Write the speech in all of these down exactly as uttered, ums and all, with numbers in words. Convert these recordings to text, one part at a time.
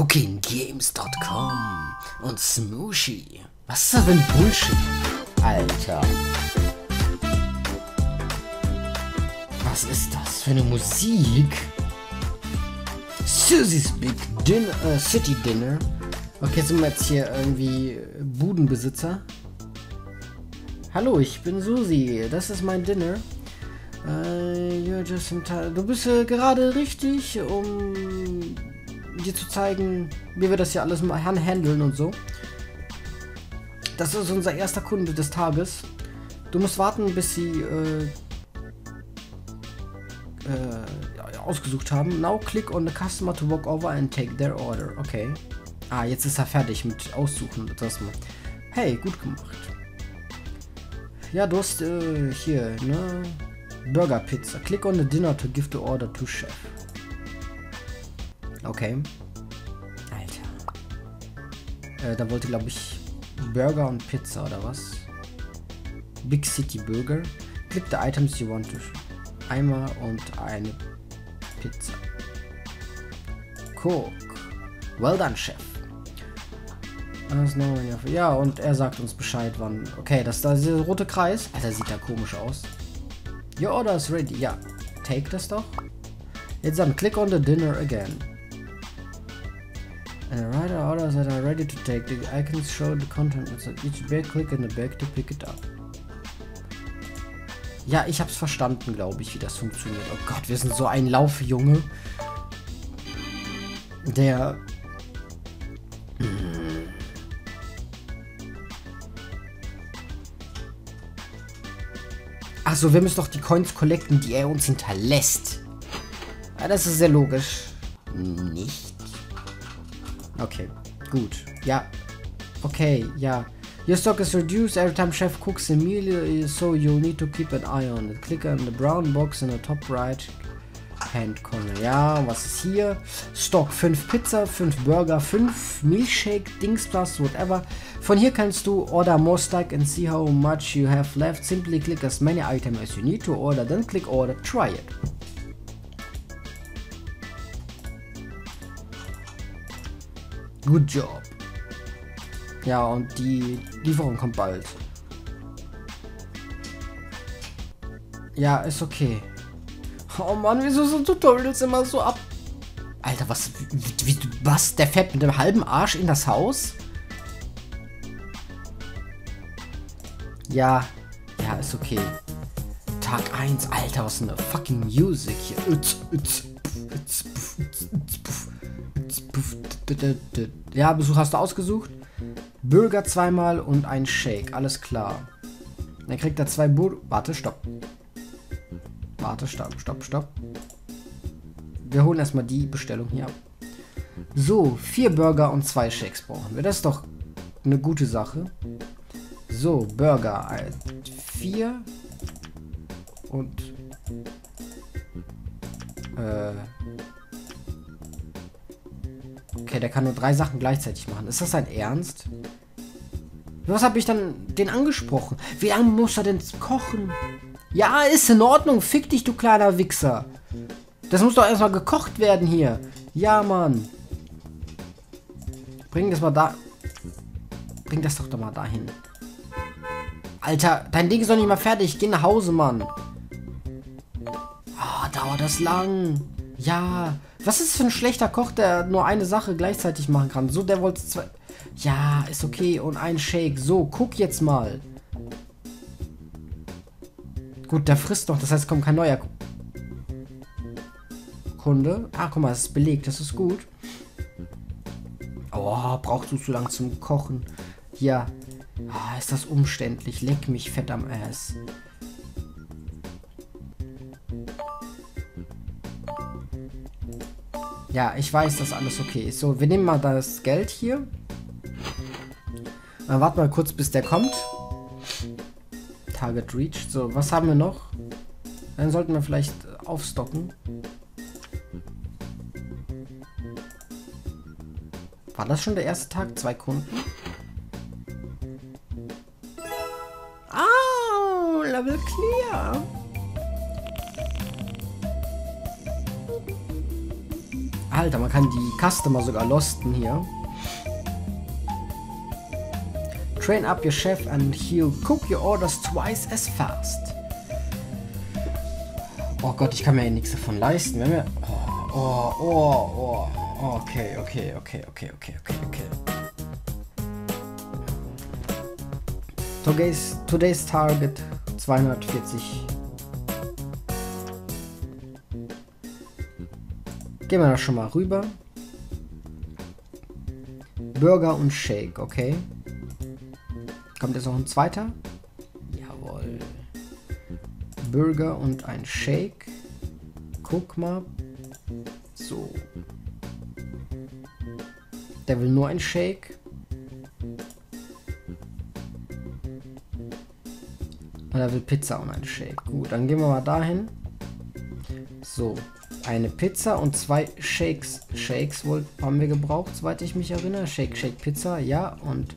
Cooking Games Punkt com und Smushy. Was ist das für ein Bullshit? Alter. Was ist das für eine Musik? Susie's Big Dinner, äh, City Dinner. Okay, sind wir jetzt hier irgendwie Budenbesitzer? Hallo, ich bin Susie. Das ist mein Dinner. Äh, you're just in time. Du bist äh, gerade richtig, um dir zu zeigen, wie wir das hier alles mal handeln und so. Das ist unser erster Kunde des Tages. Du musst warten, bis sie äh, äh, ausgesucht haben. Now click on the customer to walk over and take their order. Okay. Ah, jetzt ist er fertig mit Aussuchen. Das mal. Hey, gut gemacht. Ja, du hast äh, hier, ne? Burger Pizza. Click on the dinner to give the order to chef. Okay. Alter. Äh, da wollte, glaube ich, Burger und Pizza oder was? Big City Burger. Click the items you want to. Einmal und eine Pizza. Cook. Well done, Chef. Ja, und er sagt uns Bescheid, wann. Okay, das da ist der rote Kreis. Alter, sieht da komisch aus. Your order is ready. Ja, take das doch. Jetzt dann click on the dinner again. And the writer orders that are ready to take. The icons show the content. It's at each bag, click in the bag to pick it up. Ja, ich hab's verstanden, glaube ich, wie das funktioniert. Oh Gott, wir sind so ein Laufjunge. Der. Achso, wir müssen doch die Coins collecten, die er uns hinterlässt. Ja, das ist sehr logisch. Nicht? Okay, gut. Ja. Okay, ja. Your stock is reduced every time Chef cooks a meal, so you need to keep an eye on it. Click on the brown box in the top right hand corner. Ja, was ist hier? Stock fünf Pizza, fünf Burger, fünf Milchshake, Dings plus, whatever. Von hier kannst du order more stack and see how much you have left. Simply click as many items as you need to order, then click order, try it. Good job. Ja, und die Lieferung kommt bald. Ja, ist okay. Oh Mann, wieso sind Tutorials immer so ab... Alter, was... Wie, was? Der fährt mit dem halben Arsch in das Haus? Ja. Ja, ist okay. Tag eins. Alter, was eine fucking Music hier. Ja, Besuch hast du ausgesucht. Burger zweimal und ein Shake. Alles klar. Dann kriegt er zwei Burger... Warte, stopp. Warte, stopp, stopp, stopp. Wir holen erstmal die Bestellung hier ab. So, vier Burger und zwei Shakes brauchen wir. Das ist doch eine gute Sache. So, Burger. Vier. Und... Äh... Okay, der kann nur drei Sachen gleichzeitig machen. Ist das sein Ernst? Was habe ich dann den angesprochen? Wie lange muss er denn kochen? Ja, ist in Ordnung. Fick dich, du kleiner Wichser. Das muss doch erstmal gekocht werden hier. Ja, Mann. Bring das mal da... Bring das doch doch mal dahin. Alter, dein Ding ist doch nicht mal fertig. Geh nach Hause, Mann. Ah, dauert das lang. Ja... Was ist für ein schlechter Koch, der nur eine Sache gleichzeitig machen kann? So, der wollte zwei... Ja, ist okay. Und ein Shake. So, guck jetzt mal. Gut, der frisst noch. Das heißt, kommt kein neuer Kunde. Ah, guck mal, es ist belegt. Das ist gut. Oh, brauchst du zu lang zum Kochen? Ja. Ah, ist das umständlich. Leck mich fett am Ass. Ja, ich weiß, dass alles okay ist. So, wir nehmen mal das Geld hier. Dann warten wir kurz, bis der kommt. Target reached. So, was haben wir noch? Dann sollten wir vielleicht aufstocken. War das schon der erste Tag? Zwei Kunden? Ah, Level clear. Alter, man kann die Customer sogar losten hier. Train up your chef and he'll cook your orders twice as fast. Oh Gott, ich kann mir ja nichts davon leisten. Wenn wir... Oh, oh, oh, oh. Okay, okay, okay, okay, okay, okay, okay. Today's, today's Target zweihundertvierzig. Gehen wir da schon mal rüber. Burger und Shake, okay. Kommt jetzt noch ein zweiter? Jawohl. Burger und ein Shake. Guck mal. So. Der will nur ein Shake. Da will Pizza und ein Shake. Gut, dann gehen wir mal dahin. So, eine Pizza und zwei Shakes. Shakes wohl haben wir gebraucht, soweit ich mich erinnere. Shake, Shake, Pizza, ja. Und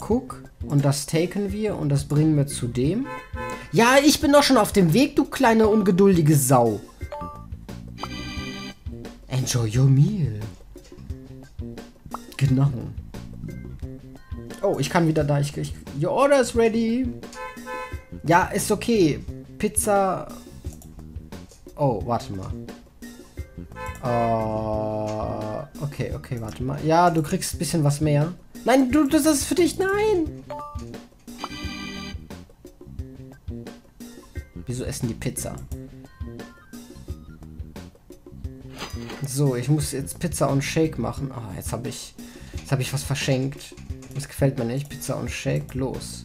Cook. Und das taken wir und das bringen wir zu dem. Ja, ich bin doch schon auf dem Weg, du kleine ungeduldige Sau. Enjoy your meal. Genau. Oh, ich kann wieder da. Ich, ich, your order is ready. Ja, ist okay. Pizza... Oh, warte mal. Uh, okay, okay, warte mal. Ja, du kriegst ein bisschen was mehr. Nein, du, das ist für dich. Nein! Wieso essen die Pizza? So, ich muss jetzt Pizza und Shake machen. Ah, oh, jetzt habe ich... Jetzt habe ich was verschenkt. Das gefällt mir nicht. Pizza und Shake, los.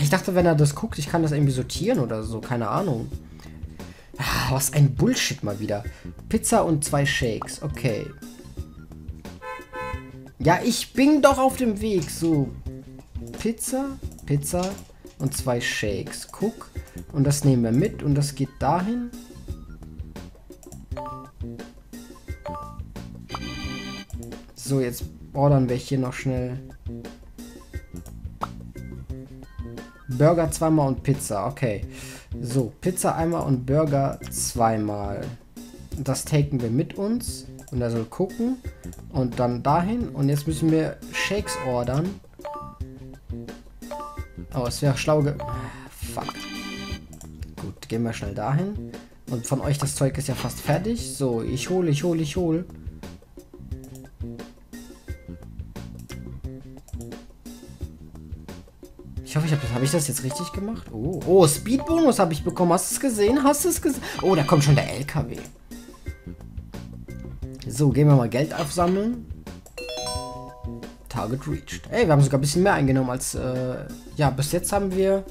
Ich dachte, wenn er das guckt, ich kann das irgendwie sortieren oder so. Keine Ahnung. Ah, was ein Bullshit mal wieder. Pizza und zwei Shakes. Okay. Ja, ich bin doch auf dem Weg. So. Pizza, Pizza und zwei Shakes. Guck. Und das nehmen wir mit. Und das geht dahin. So, jetzt ordern wir hier noch schnell... Burger zweimal und Pizza, okay. So, Pizza einmal und Burger zweimal. Das taken wir mit uns. Und er soll gucken. Und dann dahin. Und jetzt müssen wir Shakes ordern. Oh, es wäre schlau ge... Fuck. Gut, gehen wir schnell dahin. Und von euch, das Zeug ist ja fast fertig. So, ich hole, ich hole, ich hole. Ich hoffe, ich habe hab ich das jetzt richtig gemacht. Oh, oh Speed-Bonus habe ich bekommen. Hast du es gesehen? Hast du es gesehen? Oh, da kommt schon der L K W. So, gehen wir mal Geld aufsammeln. Target reached. Ey, wir haben sogar ein bisschen mehr eingenommen als... Äh, ja, bis jetzt haben wir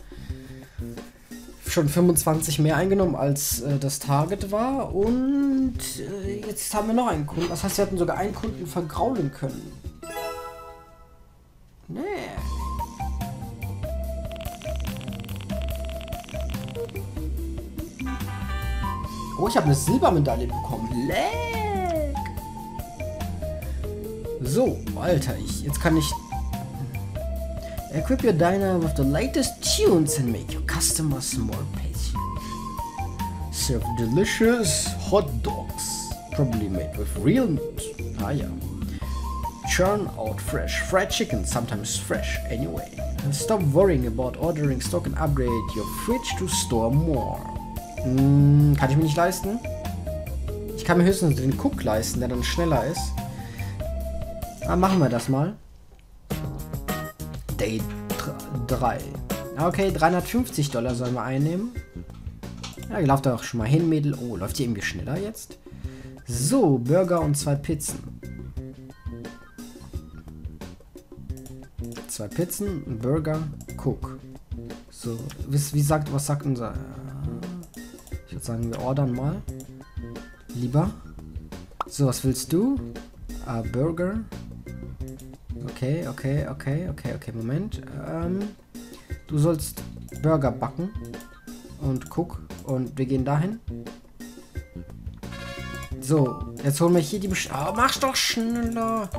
schon fünfundzwanzig mehr eingenommen, als äh, das Target war. Und äh, jetzt haben wir noch einen Kunden. Das heißt, wir hätten sogar einen Kunden vergraulen können. Nee. Oh, ich habe eine Silbermedaille bekommen. Leck! So, Alter, ich... Jetzt kann ich... Equip your diner with the latest tunes and make your customers more patient. Serve delicious hot dogs. Probably made with real meat. Ah, ja. Churn out fresh fried chicken, sometimes fresh anyway. And stop worrying about ordering stock and upgrade your fridge to store more. Kann ich mir nicht leisten. Ich kann mir höchstens den Cook leisten, der dann schneller ist. Dann machen wir das mal. Day drei. Okay, dreihundertfünfzig Dollar sollen wir einnehmen. Ja, ihr lauft da auch schon mal hin, Mädel. Oh, läuft die irgendwie schneller jetzt? So, Burger und zwei Pizzen. Zwei Pizzen, Burger, Cook. So, wie sagt, was sagt unser... Ich würde sagen, wir ordern mal. Lieber. So, was willst du? Uh, Burger. Okay, okay, okay, okay, okay, Moment. Ähm, du sollst Burger backen. Und guck. Und wir gehen dahin. So, jetzt holen wir hier die Besch... Oh, mach's doch schneller!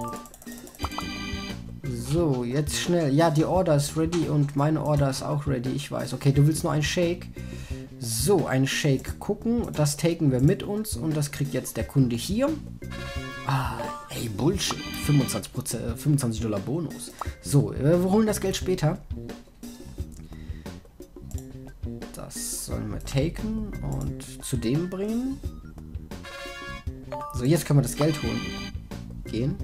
So, jetzt schnell. Ja, die Order ist ready und meine Order ist auch ready. Ich weiß. Okay, du willst nur einen Shake. So, ein Shake gucken. Das taken wir mit uns und das kriegt jetzt der Kunde hier. Ah, ey, Bullshit. fünfundzwanzig Prozent, fünfundzwanzig Dollar Bonus. So, wir holen das Geld später. Das sollen wir taken und zu dem bringen. So, jetzt können wir das Geld holen. Gehen.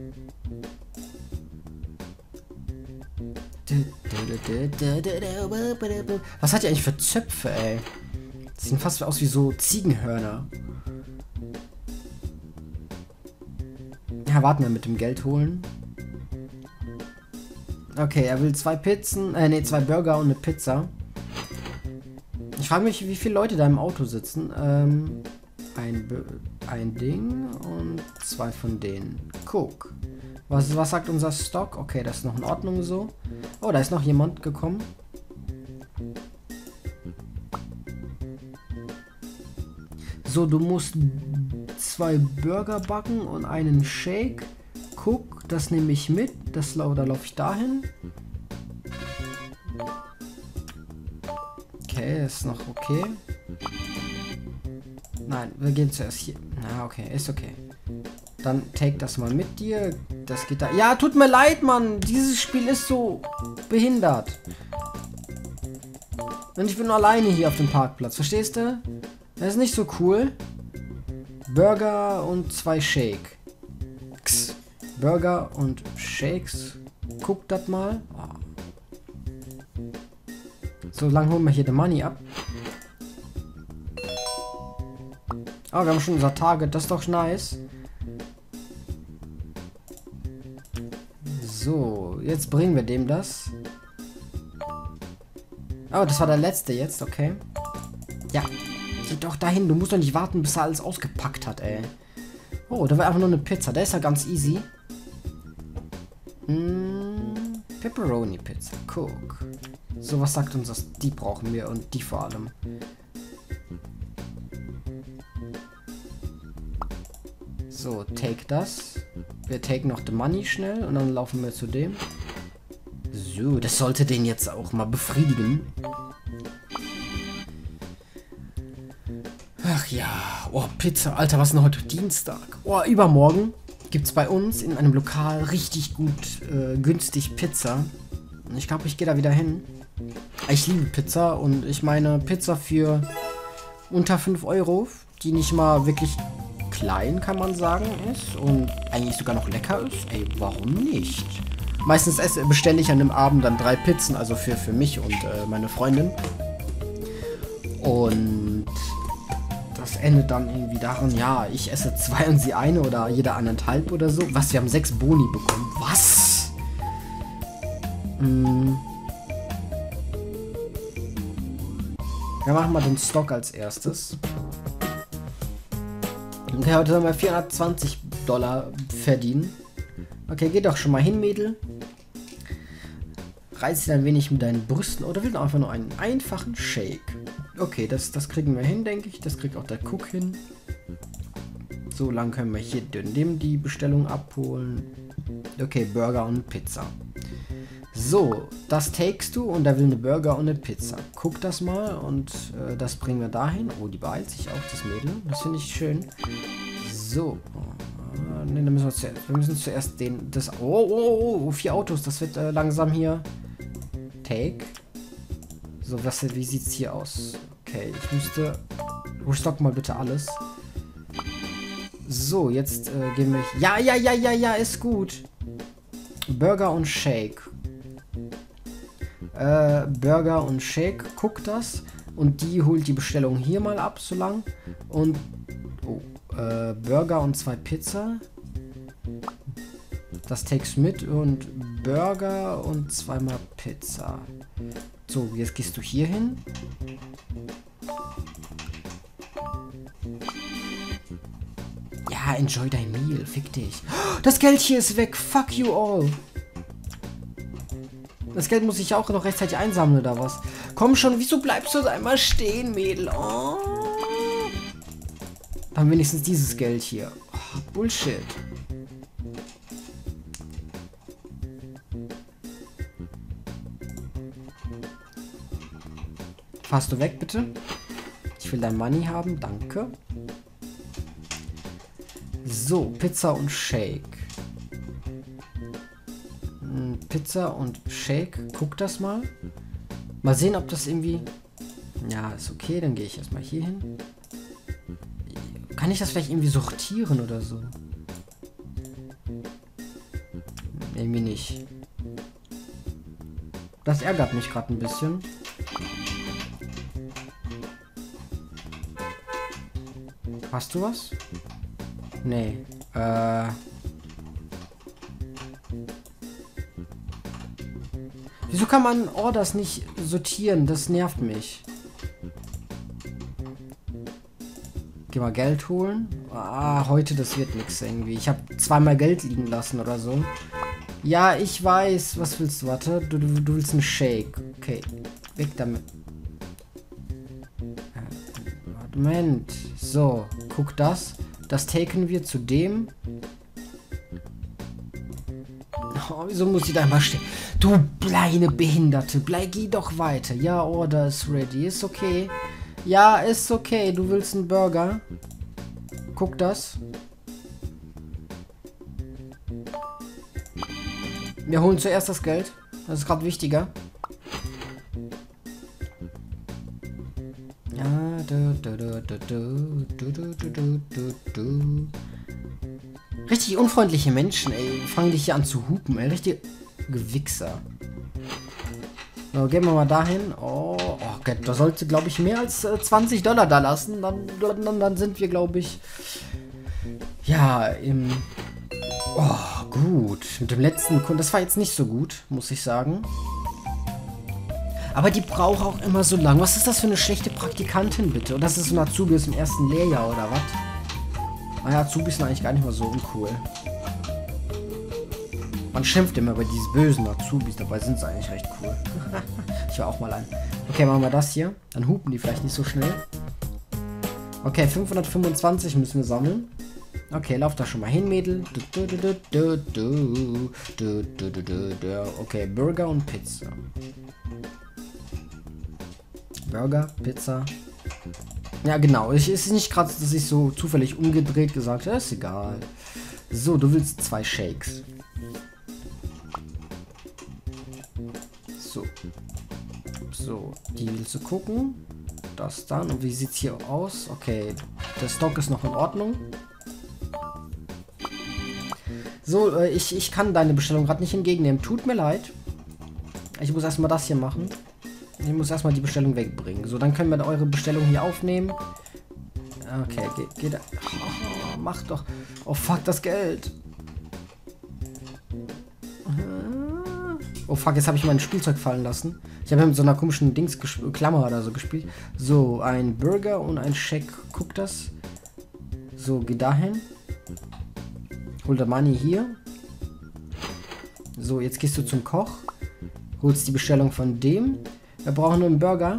Was hat ihr eigentlich für Zöpfe, ey? Das sieht fast aus wie so Ziegenhörner. Ja, warten wir mit dem Geld holen. Okay, er will zwei Pizzen, äh, nee, zwei Burger und eine Pizza. Ich frage mich, wie viele Leute da im Auto sitzen. Ähm, ein, ein Ding und zwei von denen. Guck. Was, was sagt unser Stock? Okay, das ist noch in Ordnung so. Oh, da ist noch jemand gekommen. So, du musst zwei Burger backen und einen Shake. Guck, das nehme ich mit. Das, da laufe ich dahin. Okay, ist noch okay. Nein, wir gehen zuerst hier. Na, okay, ist okay. Dann take das mal mit dir. Das geht da. Ja, tut mir leid, Mann. Dieses Spiel ist so behindert. Und ich bin alleine hier auf dem Parkplatz. Verstehst du? Das ist nicht so cool. Burger und zwei Shake. X. Burger und Shakes. Guck das mal. Oh. So lange holen wir hier den Money ab. Ah, oh, wir haben schon unser Target. Das ist doch nice. So, jetzt bringen wir dem das. Oh, das war der letzte jetzt. Okay. Ja. Geh doch dahin, du musst doch nicht warten, bis er alles ausgepackt hat, ey. Oh, da war einfach nur eine Pizza. Der ist ja ganz easy. Hm, Pepperoni-Pizza. Guck. So, was sagt uns das? Die brauchen wir und die vor allem. So, take das. Wir taken noch the money schnell und dann laufen wir zu dem. So, das sollte den jetzt auch mal befriedigen. Ach ja, oh Pizza, Alter, was ist denn heute Dienstag? Oh, übermorgen gibt es bei uns in einem Lokal richtig gut, äh, günstig Pizza. Ich glaube, ich gehe da wieder hin. Ich liebe Pizza und ich meine Pizza für unter fünf Euro, die nicht mal wirklich klein, kann man sagen, ist und eigentlich sogar noch lecker ist. Ey, warum nicht? Meistens esse, bestelle ich an dem Abend dann drei Pizzen, also für, für mich und äh, meine Freundin. Und das endet dann irgendwie daran, ja, ich esse zwei und sie eine oder jeder anderthalb oder so. Was, wir haben sechs Boni bekommen. Was? Hm. Wir machen mal den Stock als erstes. Okay, heute sollen wir vierhundertzwanzig Dollar verdienen. Okay, geh doch schon mal hin, Mädel. Reiz dich ein wenig mit deinen Brüsten oder will einfach nur einen einfachen Shake. Okay, das, das kriegen wir hin, denke ich. Das kriegt auch der Cook hin. So lang können wir hier dem die Bestellung abholen. Okay, Burger und Pizza. So, das takest du und da will eine Burger und eine Pizza. Guck das mal und äh, das bringen wir dahin. Oh, die beeilt sich auch, das Mädel. Das finde ich schön. So. Äh, ne, dann müssen wir zuerst, wir müssen zuerst den, das, oh, oh, oh, vier Autos, das wird äh, langsam hier. Take. So, was, wie sieht's hier aus? Okay, ich müsste... Restock mal bitte alles. So, jetzt äh, gehen wir... Ja, ja, ja, ja, ja, ist gut. Burger und Shake. Äh, Burger und Shake. Guck das. Und die holt die Bestellung hier mal ab, so lang. Und... Oh, äh, Burger und zwei Pizza. Das takes mit und Burger und zweimal Pizza. So, jetzt gehst du hier hin. Ja, enjoy dein Meal. Fick dich. Das Geld hier ist weg. Fuck you all. Das Geld muss ich auch noch rechtzeitig einsammeln, oder was? Komm schon, wieso bleibst du da einmal stehen, Mädel? Oh. Dann wenigstens dieses Geld hier. Oh, Bullshit. Fahrst du weg, bitte? Ich will dein Money haben, danke. So, Pizza und Shake. Pizza und Shake, guck das mal. Mal sehen, ob das irgendwie... Ja, ist okay, dann gehe ich erstmal hier hin. Kann ich das vielleicht irgendwie sortieren oder so? Irgendwie nicht. Das ärgert mich gerade ein bisschen. Hast du was? Nee. Äh... Wieso kann man Orders nicht sortieren? Das nervt mich. Geh mal Geld holen. Ah, heute, das wird nichts irgendwie. Ich habe zweimal Geld liegen lassen oder so. Ja, ich weiß. Was willst du? Warte. Du, du, du willst einen Shake. Okay. Weg damit. Moment. So. Guck das. Das taken wir zu dem. Oh, wieso muss ich da immer stehen? Du kleine Behinderte, bleib, geh doch weiter. Ja, Order ist ready. Ist okay. Ja, ist okay. Du willst einen Burger? Guck das. Wir holen zuerst das Geld. Das ist gerade wichtiger. Ja, du, du, du, du, du, du, du, du, du. Richtig unfreundliche Menschen, ey. Fangen dich hier an zu hupen, ey. Richtig... Gewichser. So, gehen wir mal dahin. Oh, oh Gott, da sollte, glaube ich, mehr als äh, zwanzig Dollar da lassen. Dann, dann, dann sind wir, glaube ich, ja, im... Oh, gut. Mit dem letzten Kunden. Das war jetzt nicht so gut, muss ich sagen. Aber die braucht auch immer so lang. Was ist das für eine schlechte Praktikantin, bitte? Und das ist so ein Azubi aus dem ersten Lehrjahr, oder was? Naja, Azubis sind eigentlich gar nicht mal so uncool. Man schimpft immer über diese bösen Azubis, dabei sind sie eigentlich recht cool. Ich war auch mal ein. Okay, machen wir das hier. Dann hupen die vielleicht nicht so schnell. Okay, fünfhundertfünfundzwanzig müssen wir sammeln. Okay, lauf da schon mal hin, Mädel. Okay, Burger und Pizza. Burger, Pizza. Ja, genau. Es ist nicht gerade, dass ich so zufällig umgedreht gesagt habe. Ist egal. So, du willst zwei Shakes. So. So, die willst du gucken. Das dann. Und wie sieht's hier aus? Okay, der Stock ist noch in Ordnung. So, äh, ich, ich kann deine Bestellung gerade nicht entgegennehmen. Tut mir leid. Ich muss erstmal das hier machen. Ich muss erstmal die Bestellung wegbringen. So, dann können wir eure Bestellung hier aufnehmen. Okay, geht. Geh da. Oh, mach doch. Oh, fuck, das Geld. Oh fuck, jetzt habe ich mein Spielzeug fallen lassen. Ich habe mit so einer komischen Dings Klammer oder so gespielt. So, ein Burger und ein Shake. Guck das. So, geh dahin. Hol der Money hier. So, jetzt gehst du zum Koch. Holst die Bestellung von dem. Wir brauchen nur einen Burger.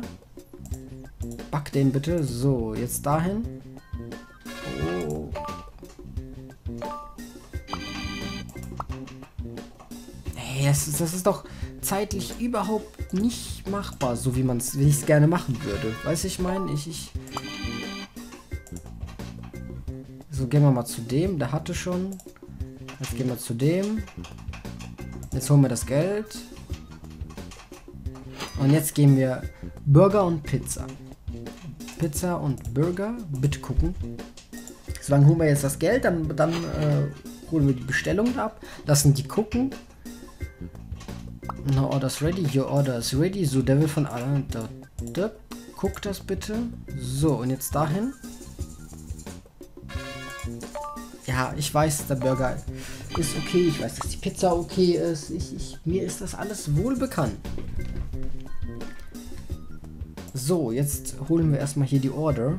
Back den bitte. So, jetzt dahin. Oh. Das ist, das ist doch zeitlich überhaupt nicht machbar, so wie man es, wie ich es gerne machen würde. Weiß ich, meine ich, ich. So, gehen wir mal zu dem, der hatte schon. Jetzt gehen wir zu dem. Jetzt holen wir das Geld. Und jetzt gehen wir Burger und Pizza. Pizza und Burger, bitte gucken. Solange holen wir jetzt das Geld, dann, dann äh, holen wir die Bestellung ab, lassen die gucken. No orders ready, your order is ready. So, der will von allen. Guck das bitte. So, und jetzt dahin. Ja, ich weiß, der Burger ist okay. Ich weiß, dass die Pizza okay ist. Ich, ich, mir ist das alles wohlbekannt. So, jetzt holen wir erstmal hier die Order.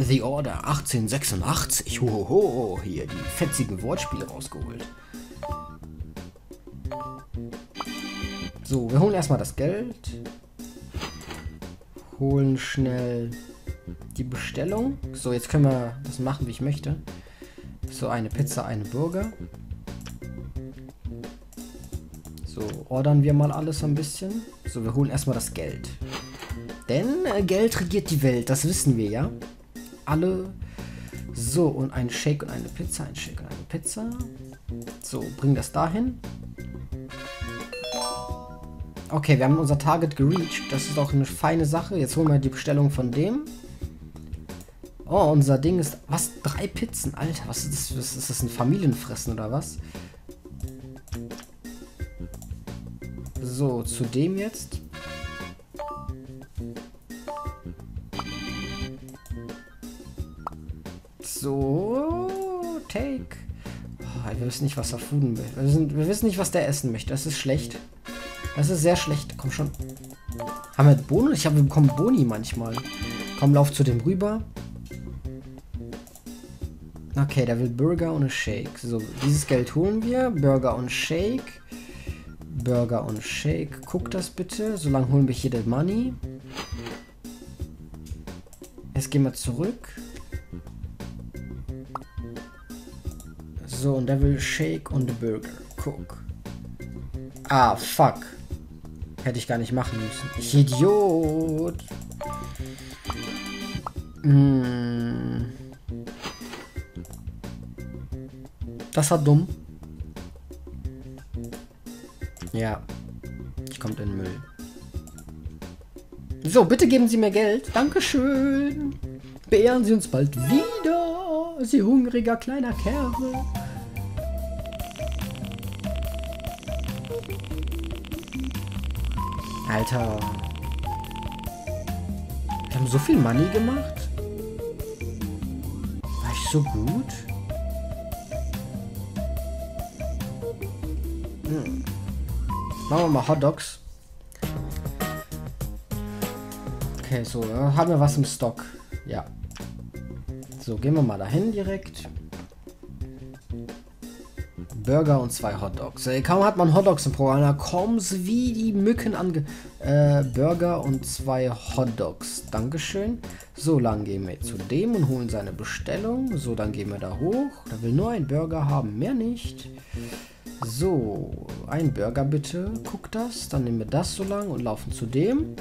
The Order achtzehn sechsundachtzig. Hohoho, hier die fetzigen Wortspiele rausgeholt. So, wir holen erstmal das Geld. Holen schnell die Bestellung. So, jetzt können wir das machen, wie ich möchte. So, eine Pizza, eine Burger. So, ordern wir mal alles ein bisschen. So, wir holen erstmal das Geld. Denn Geld regiert die Welt, das wissen wir ja. Alle. So, und ein Shake und eine Pizza, ein Shake und eine Pizza. So, bring das dahin. Okay, wir haben unser Target gereached. Das ist doch eine feine Sache. Jetzt holen wir die Bestellung von dem. Oh, unser Ding ist... Was? Drei Pizzen? Alter, was ist das? Was ist das, ein Familienfressen oder was? So, zu dem jetzt. So, take. Oh, wir wissen nicht, was er fooden will. Wir, sind, wir wissen nicht, was der essen möchte. Das ist schlecht. Das ist sehr schlecht. Komm schon. Haben wir Boni? Ich habe bekommen Boni manchmal. Komm, lauf zu dem rüber. Okay, der will Burger und Shake. So, dieses Geld holen wir. Burger und Shake. Burger und Shake. Guck das bitte. Solange holen wir hier den Money. Jetzt gehen wir zurück. So, und der will Shake und Burger. Guck. Ah, fuck. Hätte ich gar nicht machen müssen. Ich Idiot. Hm. Das war dumm. Ja. Ich komme in den Müll. So, bitte geben Sie mir Geld. Dankeschön. Beehren Sie uns bald wieder, Sie hungriger kleiner Kerl. Alter. Wir haben so viel Money gemacht. War ich so gut? Hm. Machen wir mal Hot Dogs. Okay, so, haben wir was im Stock. Ja. So, gehen wir mal dahin direkt. Burger und zwei Hot Dogs. Ey, kaum hat man Hot Dogs im Programm, da kommt's wie die Mücken ange... Äh, Burger und zwei Hot Dogs. Dankeschön. So, lang gehen wir zu dem und holen seine Bestellung. So, dann gehen wir da hoch. Da will nur ein Burger haben, mehr nicht. So, ein Burger bitte. Guck das. Dann nehmen wir das so lang und laufen zu dem.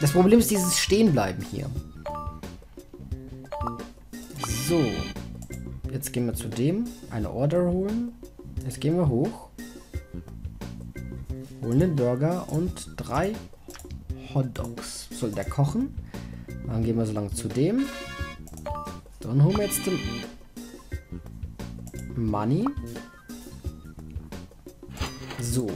Das Problem ist dieses Stehenbleiben hier. So. Jetzt gehen wir zu dem, eine Order holen. Jetzt gehen wir hoch. Holen den Burger und drei Hot Dogs. Soll der kochen? Dann gehen wir so lange zu dem. Dann holen wir jetzt den Money. So.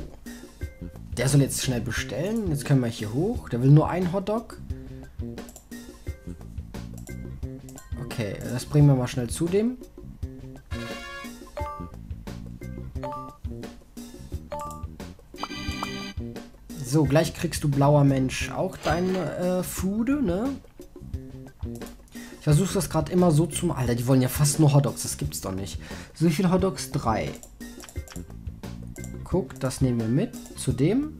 Der soll jetzt schnell bestellen. Jetzt können wir hier hoch. Der will nur einen Hot Dog. Okay, das bringen wir mal schnell zu dem. So, gleich kriegst du, blauer Mensch, auch dein äh, Food, ne? Ich versuche das gerade immer so zum... Alter, die wollen ja fast nur Hotdogs, das gibt's doch nicht. So viel Hotdogs? Drei. Guck, das nehmen wir mit. Zu dem.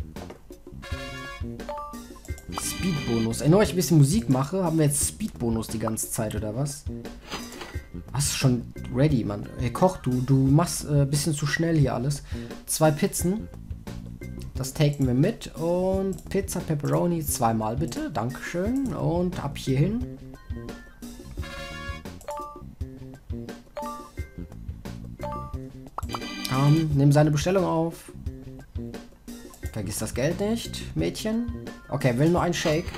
Speed-Bonus. Ey, nur weil ich ein bisschen Musik mache, haben wir jetzt Speed-Bonus die ganze Zeit, oder was? Was? Schon ready, Mann. Ey, Koch, du, du machst ein äh, bisschen zu schnell hier alles. Zwei Pizzen. Das taken wir mit und Pizza Pepperoni zweimal bitte, dankeschön, und ab hierhin. Ähm, nimm seine Bestellung auf. Vergiss das Geld nicht, Mädchen. Okay, will nur einen Shake.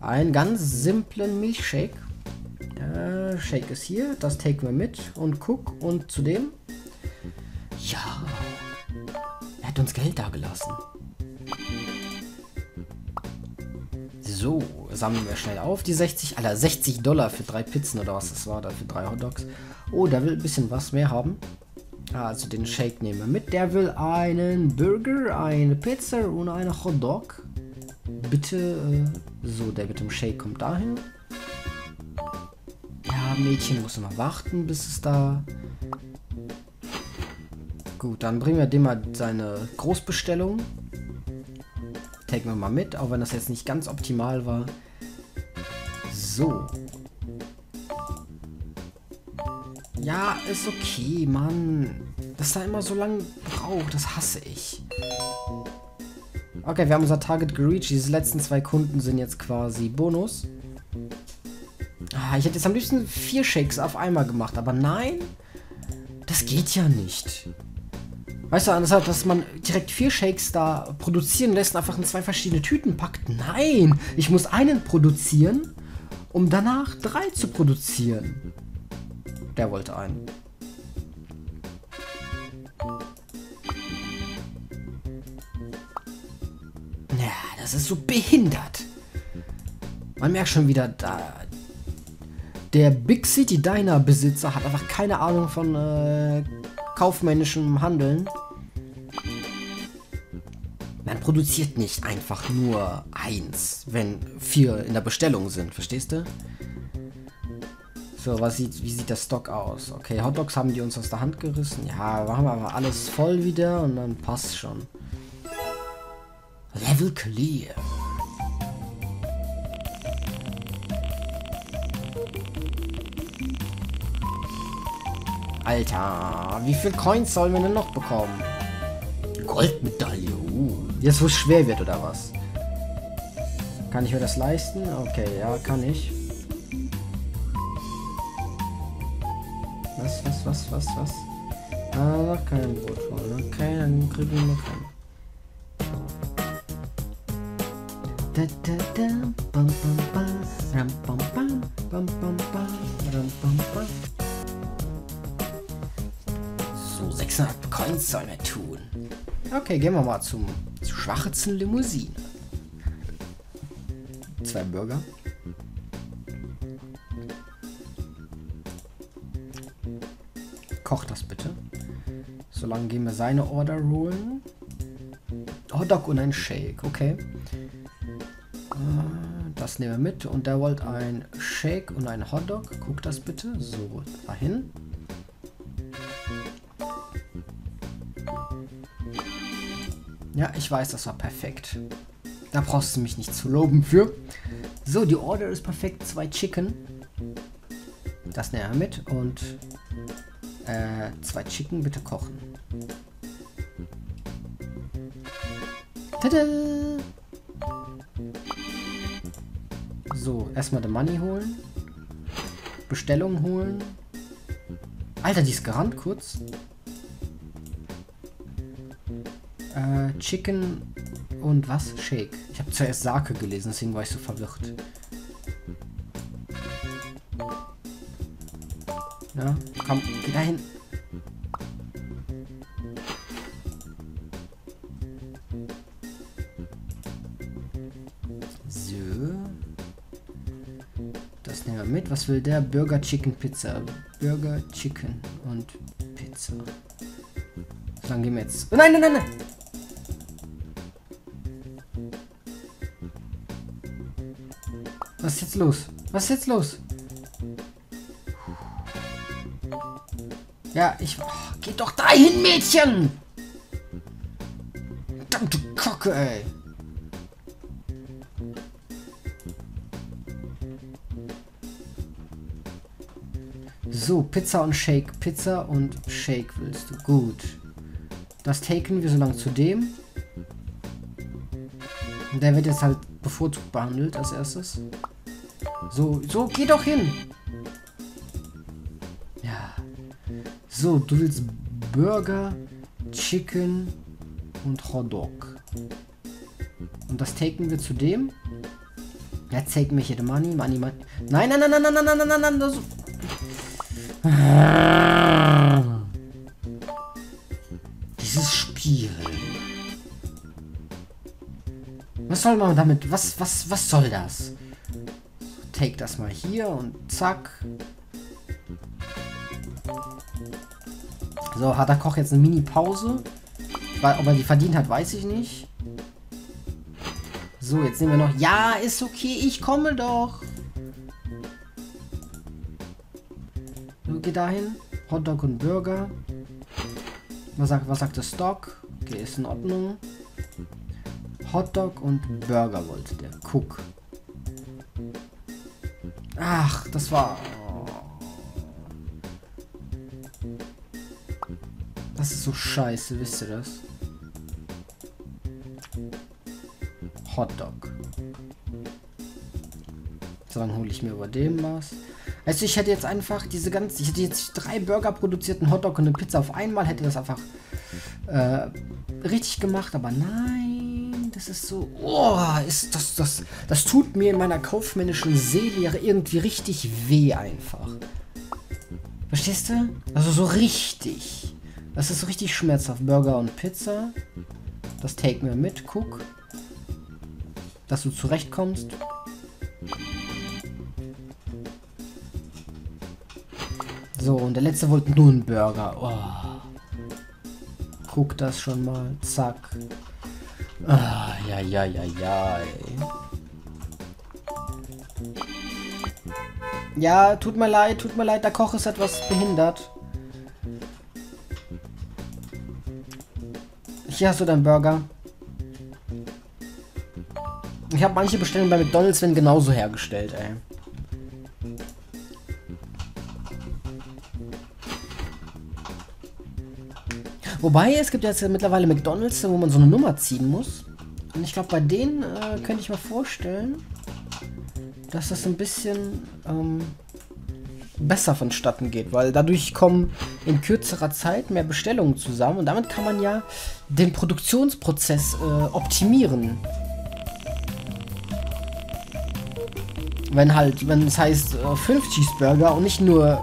Einen ganz simplen Milchshake. Äh, Shake ist hier, das taken wir mit und guck und zu dem. Ja. Er hat uns Geld dagelassen. So, sammeln wir schnell auf die sechzig. Alter, sechzig Dollar für drei Pizzen oder was das war, da für drei Hot Dogs. Oh, der will ein bisschen was mehr haben. Also den Shake nehmen wir mit. Der will einen Burger, eine Pizza und einen Hot Dog. Bitte, äh, so, der mit dem Shake kommt dahin. Ja, Mädchen muss immer warten, bis es da... Gut, dann bringen wir dem mal seine Großbestellung. Taken wir mal mit, auch wenn das jetzt nicht ganz optimal war. So. Ja, ist okay, Mann. Dass da immer so lange braucht, das hasse ich. Okay, wir haben unser Target gereached. Diese letzten zwei Kunden sind jetzt quasi Bonus. Ah, ich hätte jetzt am liebsten vier Shakes auf einmal gemacht, aber nein, das geht ja nicht. Weißt du, andershalb, dass man direkt vier Shakes da produzieren lässt und einfach in zwei verschiedene Tüten packt. Nein, ich muss einen produzieren, um danach drei zu produzieren. Der wollte einen. Ja, das ist so behindert. Man merkt schon wieder, da... Der Big City Diner Besitzer hat einfach keine Ahnung von äh, kaufmännischem Handeln. Man produziert nicht einfach nur eins, wenn vier in der Bestellung sind, verstehst du? So, was sieht, wie sieht der Stock aus? Okay, Hotdogs haben die uns aus der Hand gerissen. Ja, machen wir aber alles voll wieder und dann passt schon. Level clear. Alter, wie viel Coins sollen wir denn noch bekommen? Goldmedaille, uh. Jetzt wo es schwer wird, oder was? Kann ich mir das leisten? Okay, ja, kann ich. Was, was, was, was, was? Ah, noch kein Brot holen. Okay, dann kriegen wir noch keinen. Da, da, da, bam, bam, bam, ram, bam, bam, bam, bam, bam, ram, bam, bam. sechshundert Coins sollen wir tun. Okay, gehen wir mal zum, zur schwarzen Limousine. Zwei Burger. Koch das bitte. Solange gehen wir seine Order holen. Hotdog und ein Shake, okay. Das nehmen wir mit. Und der wollte ein Shake und ein Hotdog. Guck das bitte. So, dahin. Ja, ich weiß, das war perfekt. Da brauchst du mich nicht zu loben für. So, die Order ist perfekt. Zwei Chicken. Das nehmen wir mit. Und äh, zwei Chicken bitte kochen. Tada! So, erstmal the Money holen. Bestellung holen. Alter, die ist gerannt kurz. Äh, Chicken und was? Shake. Ich habe zuerst Sake gelesen, deswegen war ich so verwirrt. Ja, komm, geh dahin. So. Das nehmen wir mit. Was will der? Burger, Chicken, Pizza. Burger, Chicken und Pizza. So, dann gehen wir jetzt... Oh, nein, nein, nein, nein! Was ist jetzt los? Was ist jetzt los? Ja, ich... Oh, geh doch dahin, Mädchen! Verdammte Kacke, ey! So, Pizza und Shake. Pizza und Shake willst du. Gut. Das taken wir so lange zu dem. Der wird jetzt halt bevorzugt behandelt als erstes. So, so, geh doch hin! Ja. So, du willst Burger, Chicken und Hotdog. Und das taken wir zu dem. Jetzt take mich hier the money, money, money. Nein, nein, nein, nein, nein, nein, nein, nein, nein, nein, nein. Dieses Spiel. Was soll man damit? Was, was, was soll das? So, take das mal hier und zack. So, hat der Koch jetzt eine Mini-Pause? Ob er die verdient hat, weiß ich nicht. So, jetzt nehmen wir noch... Ja, ist okay, ich komme doch. So, geh dahin. Hotdog und Burger. Was sagt, was sagt der Stock? Okay, ist in Ordnung. Hotdog und Burger wollte der. Guck. Ach, das war... Oh. Das ist so scheiße, wisst ihr das? Hotdog. So, dann hole ich mir über dem was. Also ich hätte jetzt einfach diese ganze... Ich hätte jetzt drei Burger produziert, einen Hotdog und eine Pizza auf einmal. Hätte das einfach äh, richtig gemacht. Aber nein, das ist so... Oh, ist das, das, das tut mir in meiner kaufmännischen Seele irgendwie richtig weh einfach. Verstehst du? Also so richtig. Das ist so richtig schmerzhaft. Burger und Pizza. Das take mir mit. Guck, dass du zurechtkommst. So, und der letzte wollte nur einen Burger. Oh. Guck das schon mal. Zack. Ah, ja, ja, ja, ja. Ja, tut mir leid, tut mir leid. Der Koch ist etwas behindert. Hier hast du deinen Burger. Ich habe manche Bestellungen bei McDonald's werden genauso hergestellt, ey. Wobei, es gibt jetzt mittlerweile McDonald's, wo man so eine Nummer ziehen muss. Und ich glaube, bei denen äh, könnte ich mir vorstellen, dass das ein bisschen ähm, besser vonstatten geht. Weil dadurch kommen in kürzerer Zeit mehr Bestellungen zusammen. Und damit kann man ja den Produktionsprozess äh, optimieren. Wenn halt, wenn es heißt äh, fünf Cheeseburger und nicht nur...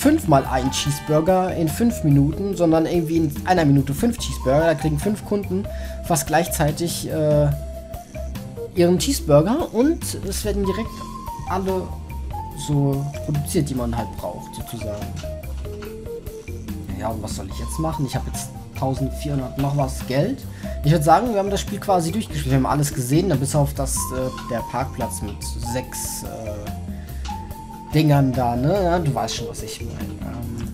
fünfmal ein Cheeseburger in fünf Minuten, sondern irgendwie in einer Minute fünf Cheeseburger. Da kriegen fünf Kunden fast gleichzeitig äh, ihren Cheeseburger und es werden direkt alle so produziert, die man halt braucht, sozusagen. Ja, und was soll ich jetzt machen? Ich habe jetzt eintausendvierhundert noch was Geld. Ich würde sagen, wir haben das Spiel quasi durchgespielt. Wir haben alles gesehen, bis auf das, äh, der Parkplatz mit sechs... Äh, Dingern da, ne? Ja, du weißt schon, was ich meine. Ähm